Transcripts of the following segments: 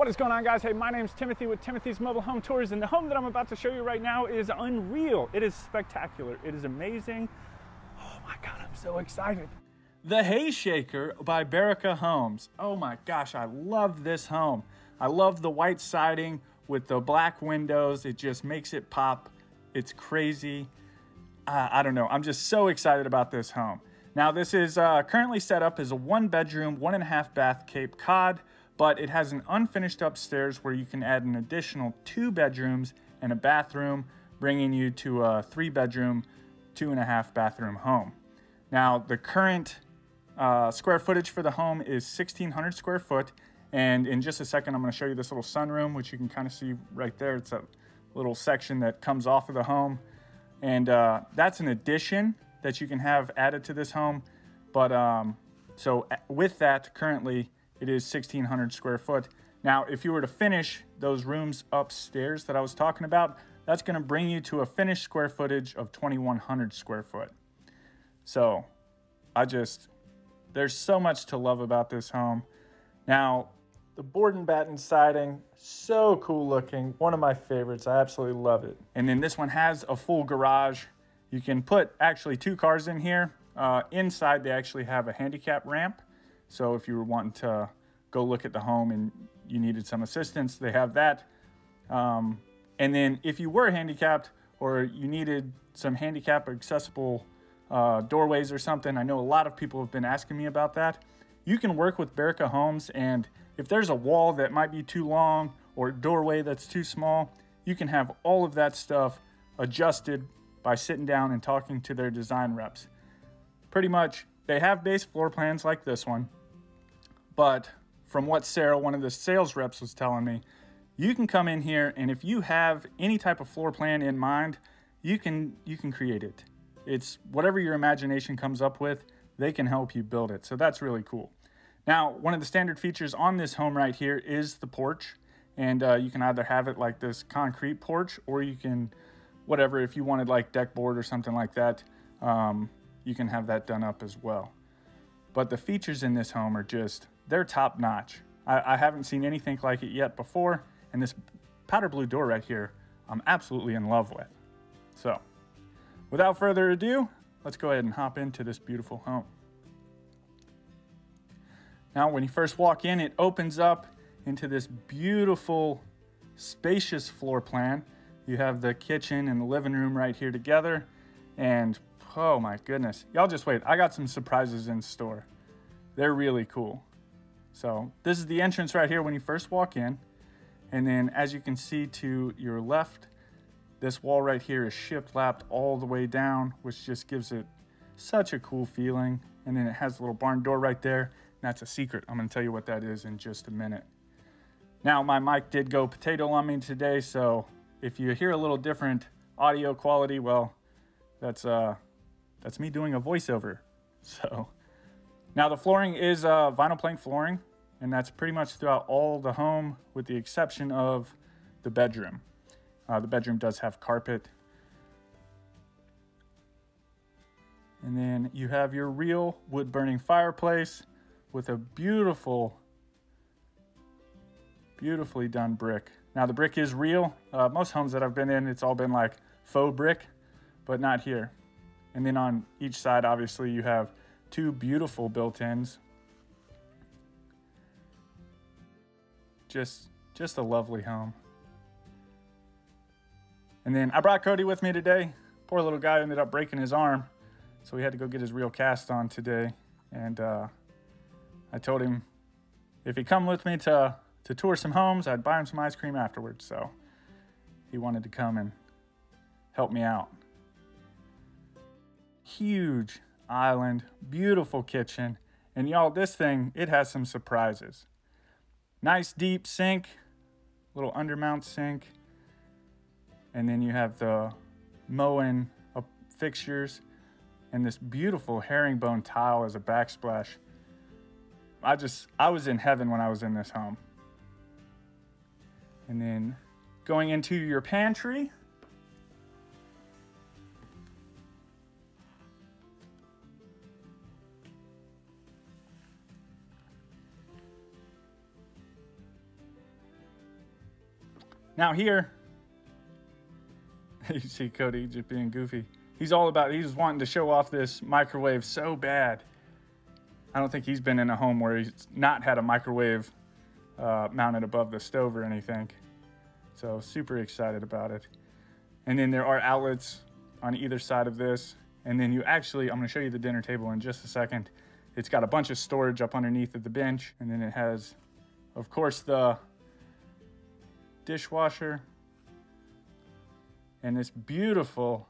What is going on, guys? Hey, my name's Timothy with Timothy's Mobile Home Tours, and the home that I'm about to show you right now is unreal. It is spectacular. It is amazing. Oh my God, I'm so excited. The Hay Shaker by Beracah Homes. Oh my gosh, I love this home. I love the white siding with the black windows. It just makes it pop. It's crazy. I don't know. I'm just so excited about this home. Now, this is currently set up as a 1-bedroom, 1.5-bath Cape Cod, but it has an unfinished upstairs where you can add an additional 2 bedrooms and a bathroom, bringing you to a 3-bedroom, 2.5-bathroom home. Now, the current square footage for the home is 1,600 square foot, and in just a second, I'm going to show you this little sunroom, which you can kind of see right there. It's a little section that comes off of the home, and that's an addition that you can have added to this home. But so with that, currently, it is 1,600 square foot. Now, if you were to finish those rooms upstairs that I was talking about, that's gonna bring you to a finished square footage of 2,100 square foot. So there's so much to love about this home. Now, the board and batten siding, so cool looking, one of my favorites, I absolutely love it. And then this one has a full garage. You can put actually 2 cars in here. Inside, they actually have a handicap ramp. So if you were wanting to go look at the home and you needed some assistance, they have that. And then if you were handicapped or you needed some handicap accessible doorways or something, I know a lot of people have been asking me about that. You can work with Beracah Homes, and if there's a wall that might be too long or a doorway that's too small, you can have all of that stuff adjusted by sitting down and talking to their design reps. Pretty much, they have base floor plans like this one. But from what Sarah, one of the sales reps, was telling me, you can come in here, and if you have any type of floor plan in mind, you can create it. It's whatever your imagination comes up with, they can help you build it. So that's really cool. Now, one of the standard features on this home right here is the porch. And you can either have it like this concrete porch, or you can, whatever, if you wanted like deck board or something like that, you can have that done up as well. But the features in this home are just, they're top notch. I haven't seen anything like it yet before. And this powder blue door right here, I'm absolutely in love with. So without further ado, let's go ahead and hop into this beautiful home. Now, when you first walk in, it opens up into this beautiful, spacious floor plan. You have the kitchen and the living room right here together. And oh my goodness, y'all just wait. I got some surprises in store. They're really cool. So this is the entrance right here when you first walk in. And then as you can see to your left, this wall right here is shiplapped all the way down, which just gives it such a cool feeling. And then it has a little barn door right there. And that's a secret. I'm gonna tell you what that is in just a minute. Now, my mic did go potato on me today, so if you hear a little different audio quality, well, that's me doing a voiceover. So now the flooring is vinyl plank flooring, and that's pretty much throughout all the home with the exception of the bedroom. The bedroom does have carpet. And then you have your real wood burning fireplace with a beautiful, beautifully done brick. Now, the brick is real. Most homes that I've been in, it's all been like faux brick, but not here. And then on each side, obviously, you have 2 beautiful built-ins. Just a lovely home. And then I brought Cody with me today. Poor little guy ended up breaking his arm, so we had to go get his real cast on today. And I told him if he'd come with me to tour some homes, I'd buy him some ice cream afterwards. So he wanted to come and help me out. Huge island, beautiful kitchen. And y'all, this thing, it has some surprises. Nice deep sink, little undermount sink. And then you have the Moen fixtures and this beautiful herringbone tile as a backsplash. I was in heaven when I was in this home. And then going into your pantry. Now here, you see Cody just being goofy. He's all about, he's wanting to show off this microwave so bad. I don't think he's been in a home where he's not had a microwave mounted above the stove or anything. So super excited about it. And then there are outlets on either side of this. And then you actually, I'm gonna show you the dinner table in just a second. It's got a bunch of storage up underneath of the bench. And then it has, of course, the dishwasher and this beautiful,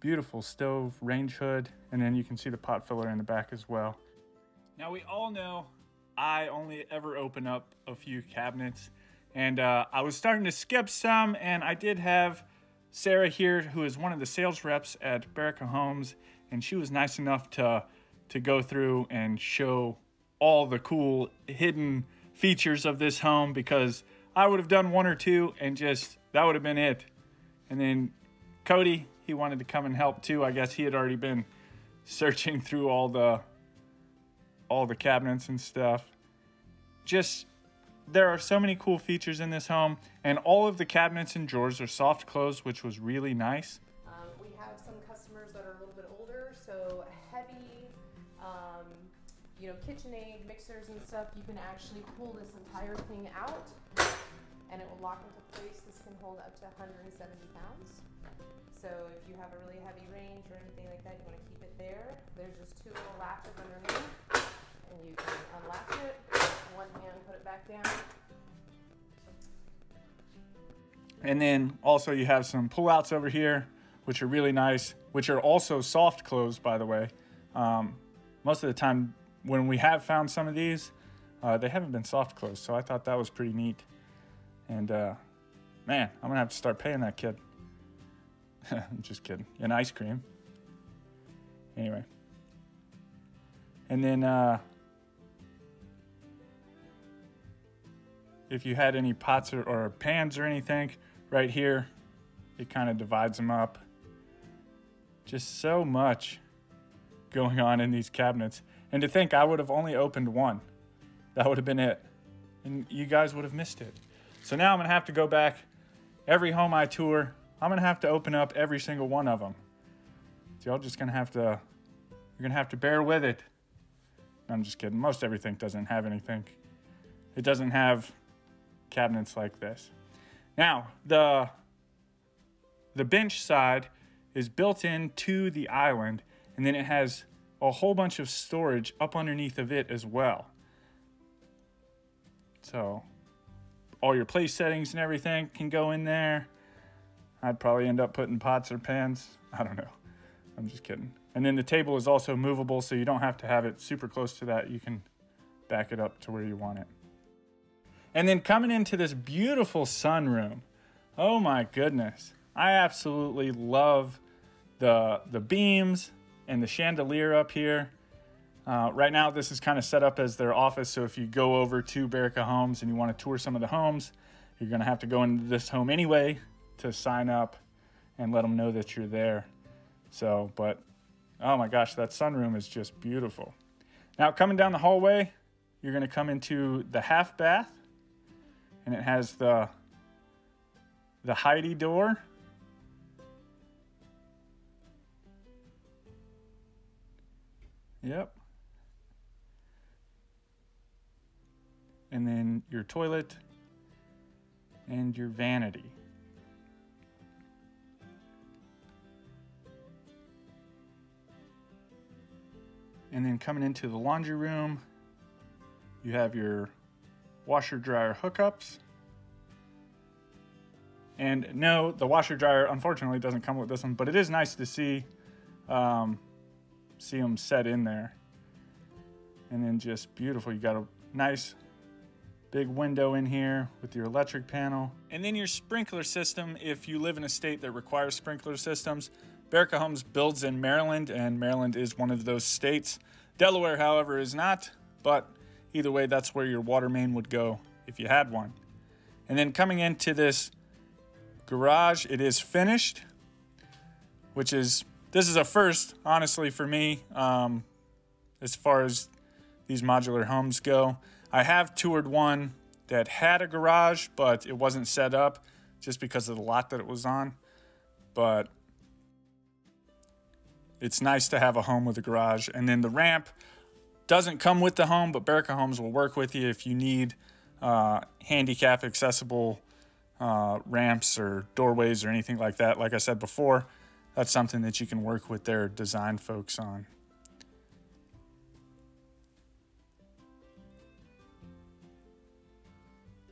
beautiful stove range hood. And then you can see the pot filler in the back as well. Now we all know I only ever open up a few cabinets, and I was starting to skip some, and I did have Sarah here, who is one of the sales reps at Beracah Homes, and she was nice enough to go through and show all the cool hidden features of this home, because I would have done one or two and just that would have been it. And then Cody, he wanted to come and help too. I guess he had already been searching through all the cabinets and stuff. Just there are so many cool features in this home, and all of the cabinets and drawers are soft close, which was really nice. We have some customers that are a little bit older, so heavy, you know, KitchenAid mixers and stuff. You can actually pull this entire thing out and it will lock into place. This can hold up to 170 pounds. So if you have a really heavy range or anything like that, you want to keep it there. There's just two little latches underneath, and you can unlatch it one hand, put it back down. And then also you have some pullouts over here, which are really nice, which are also soft close, by the way. Most of the time when we have found some of these, they haven't been soft close, so I thought that was pretty neat. And man, I'm gonna have to start paying that kid. I'm just kidding. And ice cream. Anyway. And then if you had any pots or pans or anything, right here, it kind of divides them up. Just so much going on in these cabinets. And to think I would have only opened one. That would have been it. And you guys would have missed it. So now I'm going to have to go back. Every home I tour, I'm going to have to open up every single one of them. So y'all just going to have to, you're going to have to bear with it. I'm just kidding. Most everything doesn't have anything. It doesn't have cabinets like this. Now, the bench side is built into the island, and then it has a whole bunch of storage up underneath of it as well. So all your place settings and everything can go in there. I'd probably end up putting pots or pans. I don't know. I'm just kidding. And then the table is also movable, so you don't have to have it super close to that. You can back it up to where you want it. And then coming into this beautiful sunroom. Oh my goodness. I absolutely love the beams and the chandelier up here. Right now, this is kind of set up as their office. So if you go over to Beracah Homes and you want to tour some of the homes, you're going to have to go into this home anyway to sign up and let them know that you're there. So, but oh my gosh, that sunroom is just beautiful. Now coming down the hallway, you're going to come into the half bath, and it has the hidey door. Yep. And then your toilet and your vanity. And then coming into the laundry room, you have your washer dryer hookups. And no, the washer dryer unfortunately doesn't come with this one, but it is nice to see, see them set in there. And then just beautiful. You got a nice big window in here with your electric panel. And then your sprinkler system, if you live in a state that requires sprinkler systems. Beracah Homes builds in Maryland, and Maryland is one of those states. Delaware, however, is not, but either way, that's where your water main would go if you had one. And then coming into this garage, it is finished, which is, this is a first, honestly, for me, as far as these modular homes go. I have toured one that had a garage, but it wasn't set up just because of the lot that it was on. But it's nice to have a home with a garage. And then the ramp doesn't come with the home, but Beracah Homes will work with you if you need handicap accessible ramps or doorways or anything like that. Like I said before, that's something that you can work with their design folks on.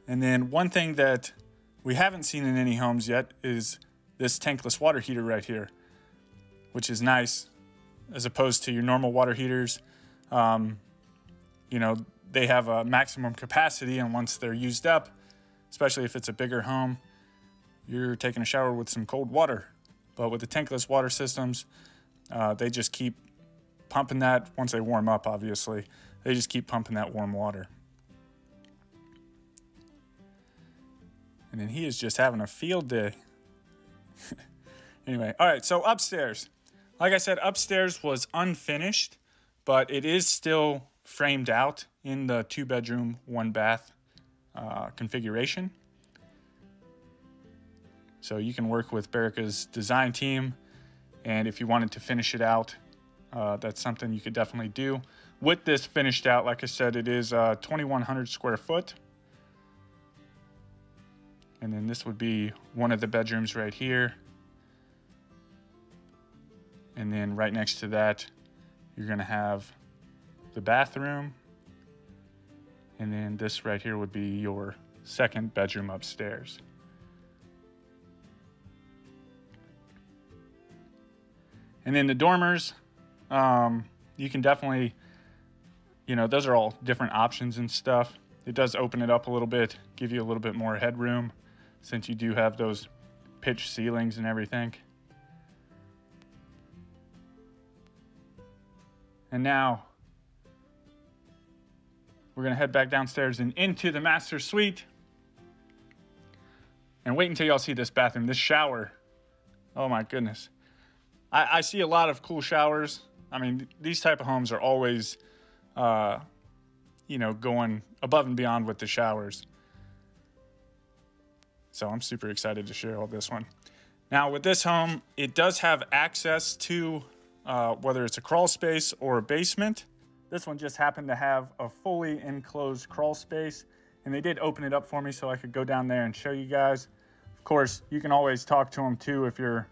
And then one thing that we haven't seen in any homes yet is this tankless water heater right here, which is nice as opposed to your normal water heaters. You know, they have a maximum capacity, and once they're used up, especially if it's a bigger home, you're taking a shower with some cold water. But with the tankless water systems, they just keep pumping that. Once they warm up, obviously, they just keep pumping that warm water. And then he is just having a field day. Anyway, all right, so upstairs. Like I said, upstairs was unfinished, but it is still framed out in the 2-bedroom, 1-bath configuration. So you can work with Beracah's design team, and if you wanted to finish it out, that's something you could definitely do. With this finished out, like I said, it is 2,100 square foot. And then this would be one of the bedrooms right here. And then right next to that, you're gonna have the bathroom. And then this right here would be your second bedroom upstairs. And then the dormers, you can definitely, you know, those are all different options and stuff. It does open it up a little bit, give you a little bit more headroom, since you do have those pitch ceilings and everything. And now we're gonna head back downstairs and into the master suite. And wait until y'all see this bathroom, this shower. Oh my goodness. I see a lot of cool showers. I mean, these type of homes are always, you know, going above and beyond with the showers. So I'm super excited to share all this one. Now with this home, it does have access to whether it's a crawl space or a basement. This one just happened to have a fully enclosed crawl space, and they did open it up for me so I could go down there and show you guys. Of course, you can always talk to them too if you're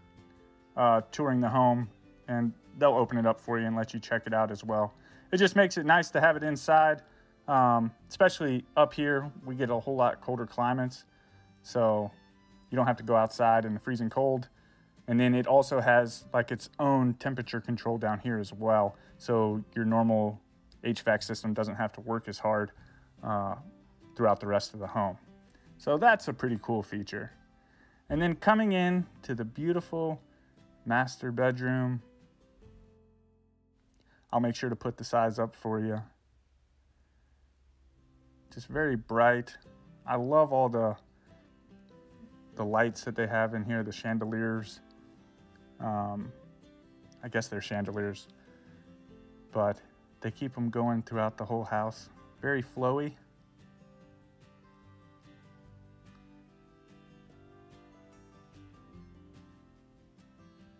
touring the home, and they'll open it up for you and let you check it out as well. It just makes it nice to have it inside, especially up here. We get a whole lot colder climates. So you don't have to go outside in the freezing cold. And then it also has like its own temperature control down here as well. So your normal HVAC system doesn't have to work as hard throughout the rest of the home. So that's a pretty cool feature. And then coming in to the beautiful master bedroom. I'll make sure to put the size up for you. Just very bright. I love all the lights that they have in here, the chandeliers. I guess they're chandeliers, but they keep them going throughout the whole house. Very flowy.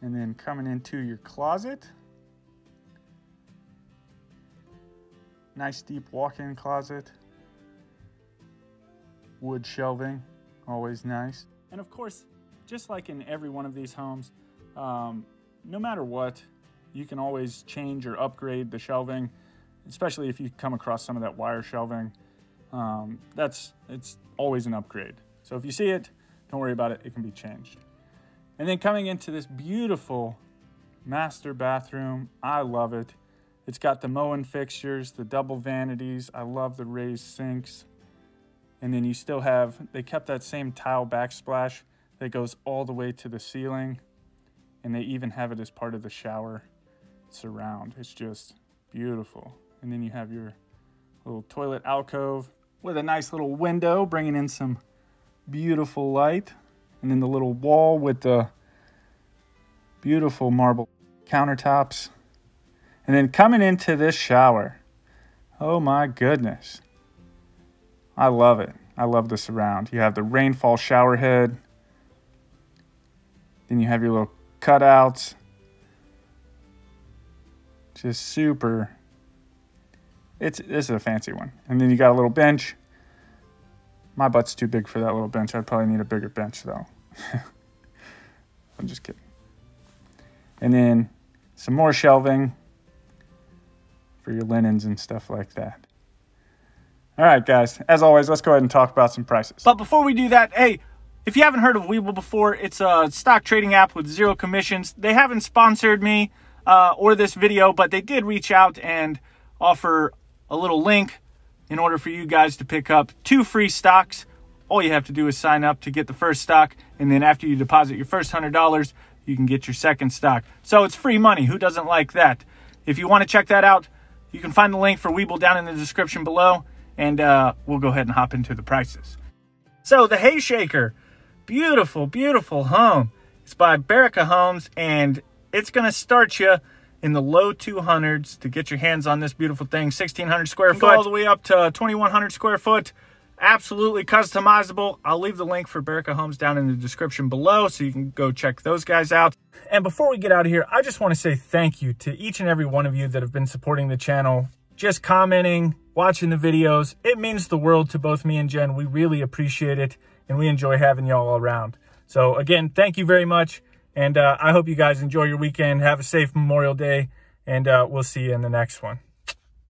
And then coming into your closet. Nice deep walk-in closet. Wood shelving, always nice. And of course, just like in every one of these homes, no matter what, you can always change or upgrade the shelving, especially if you come across some of that wire shelving. It's always an upgrade. So if you see it, don't worry about it, it can be changed. And then coming into this beautiful master bathroom, I love it. It's got the Moen fixtures, the double vanities. I love the raised sinks. And then you still have, they kept that same tile backsplash that goes all the way to the ceiling. And they even have it as part of the shower surround. It's just beautiful. And then you have your little toilet alcove with a nice little window, bringing in some beautiful light. And then the little wall with the beautiful marble countertops. And then coming into this shower. Oh my goodness. I love it. I love the surround. You have the rainfall shower head. Then you have your little cutouts. Just super. This is a fancy one. And then you got a little bench. My butt's too big for that little bench. I'd probably need a bigger bench though. I'm just kidding. And then some more shelving for your linens and stuff like that. All right, guys, as always, let's go ahead and talk about some prices. But before we do that, hey, if you haven't heard of Webull before, it's a stock trading app with zero commissions. They haven't sponsored me or this video, but they did reach out and offer a little link in order for you guys to pick up 2 free stocks. All you have to do is sign up to get the first stock, and then after you deposit your first $100, you can get your second stock. So it's free money. Who doesn't like that? If you want to check that out, you can find the link for Webull down in the description below. And we'll go ahead and hop into the prices. So the Hay Shaker, beautiful, beautiful home. It's by Beracah Homes, and it's going to start you in the low 200s to get your hands on this beautiful thing. 1,600 square foot. All the way up to 2,100 square foot. Absolutely customizable. I'll leave the link for Beracah Homes down in the description below so you can go check those guys out. And before we get out of here, I just want to say thank you to each and every one of you that have been supporting the channel, just commenting, watching the videos. It means the world to both me and Jen. We really appreciate it, and we enjoy having y'all around. So again, thank you very much, and I hope you guys enjoy your weekend. Have a safe Memorial Day, and we'll see you in the next one.